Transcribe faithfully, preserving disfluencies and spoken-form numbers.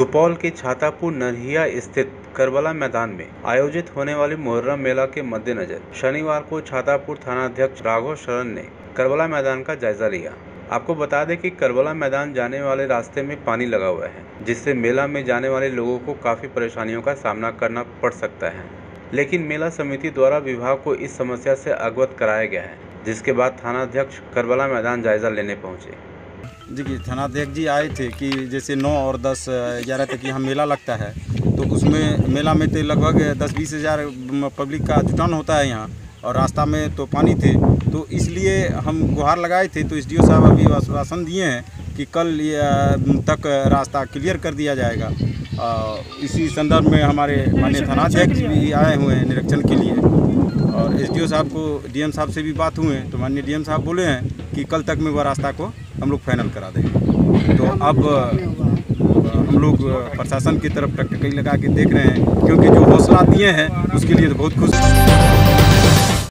सुपौल के छातापुर नरहिया स्थित करवला मैदान में आयोजित होने वाले मुहर्रम मेला के मद्देनजर शनिवार को छातापुर थाना अध्यक्ष राघव शरण ने करवला मैदान का जायजा लिया। आपको बता दें कि करवला मैदान जाने वाले रास्ते में पानी लगा हुआ है, जिससे मेला में जाने वाले लोगों को काफ़ी परेशानियों का सामना करना पड़ सकता है, लेकिन मेला समिति द्वारा विभाग को इस समस्या से अवगत कराया गया है, जिसके बाद थाना अध्यक्ष करवला मैदान जायजा लेने पहुँचे। जी थानाध्यक्ष जी आए थे कि जैसे नौ और दस ग्यारह तक यहाँ मेला लगता है, तो उसमें मेला में तो लगभग दस बीस हज़ार पब्लिक का जुटान होता है यहाँ, और रास्ता में तो पानी थे, तो इसलिए हम गुहार लगाए थे। तो एसडीओ साहब अभी आश्वासन दिए हैं कि कल तक रास्ता क्लियर कर दिया जाएगा। इसी संदर्भ में हमारे माननीय थानाध्यक्ष भी आए हुए हैं निरीक्षण के लिए, और एसडीओ साहब को डीएम साहब से भी बात हुए हैं, तो माननीय डीएम साहब बोले हैं कि कल तक में वह रास्ता को हम लोग फाइनल करा देंगे। तो अब हम लोग प्रशासन की तरफ टकटकी लगा के देख रहे हैं, क्योंकि जो हौसला दिए हैं उसके लिए तो बहुत खुश।